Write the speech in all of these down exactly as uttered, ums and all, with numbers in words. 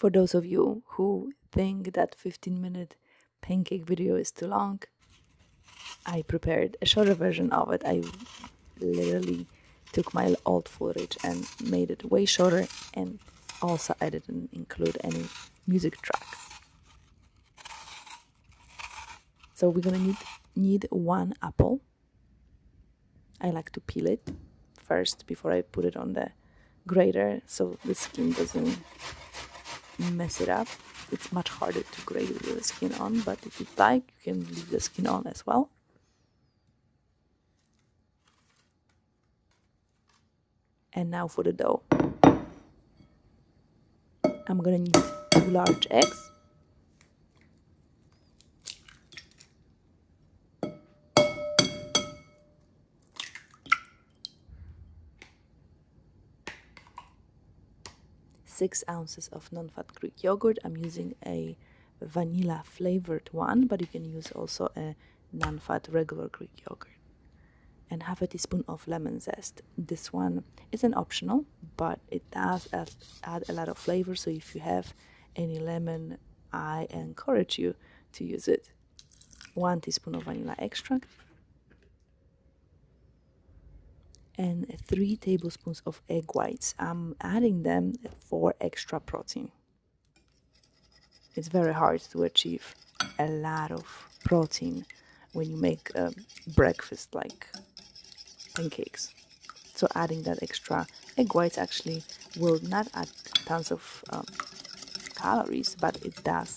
For those of you who think that fifteen minute pancake video is too long, I prepared a shorter version of it. I literally took my old footage and made it way shorter, and also I didn't include any music tracks. So we're gonna need, need one apple. I like to peel it first before I put it on the grater so the skin doesn't mess it up. It's much harder to grate with the skin on, but if you'd like, you can leave the skin on as well. And now for the dough. I'm gonna need two large eggs. Six ounces of non-fat Greek yogurt. I'm using a vanilla flavored one, but you can use also a non-fat regular Greek yogurt. And half a teaspoon of lemon zest. This one isn't optional, but it does add, add a lot of flavor, so if you have any lemon, I encourage you to use it. One teaspoon of vanilla extract. And three tablespoons of egg whites. I'm adding them for extra protein. It's very hard to achieve a lot of protein when you make a breakfast like pancakes. So adding that extra egg whites actually will not add tons of um, calories, but it does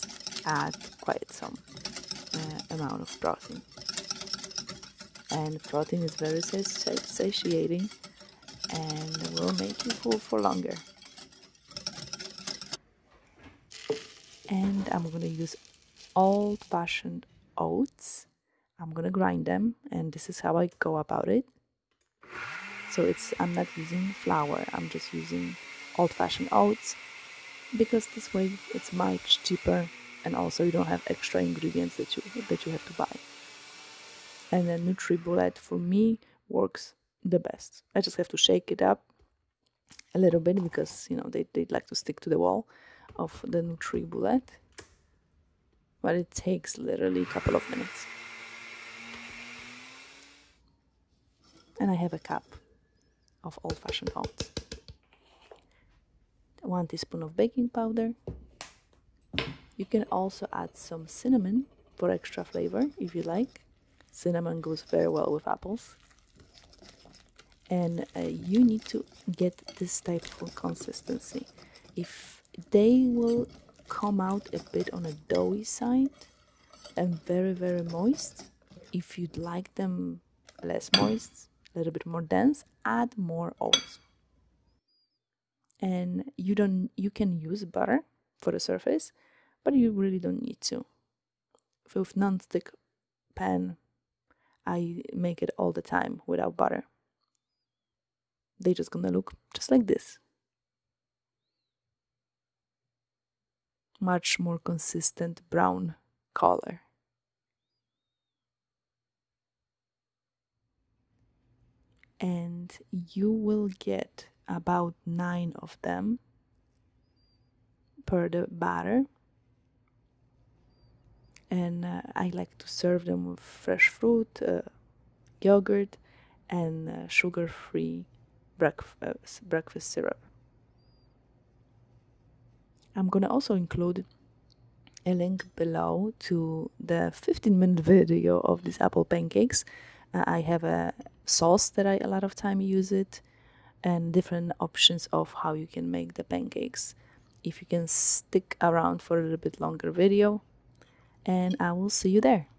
add quite some uh, amount of protein. And protein is very satiating and will make you full for longer. And I'm gonna use old-fashioned oats. I'm gonna grind them, and this is how I go about it. So it's I'm not using flour, I'm just using old-fashioned oats, because this way it's much cheaper, and also you don't have extra ingredients that you that you have to buy. And the NutriBullet for me works the best. I just have to shake it up a little bit because, you know, they, they like to stick to the wall of the NutriBullet. But it takes literally a couple of minutes. And I have a cup of old-fashioned oats. One teaspoon of baking powder. You can also add some cinnamon for extra flavor if you like. Cinnamon goes very well with apples. And uh, you need to get this type of consistency. If they will come out a bit on a doughy side and very, very moist. If you'd like them less moist, a little bit more dense, add more oats. And you don't, you can use butter for the surface, but you really don't need to. With non-stick pan, I make it all the time without butter. They're just gonna look just like this. Much more consistent brown color. And you will get about nine of them per the batter. And uh, I like to serve them with fresh fruit, uh, yogurt, and uh, sugar-free breakf uh, breakfast syrup. I'm gonna also include a link below to the fifteen minute video of these apple pancakes. Uh, I have a sauce that I a lot of time use it, and different options of how you can make the pancakes. If you can stick around for a little bit longer video. And I will see you there.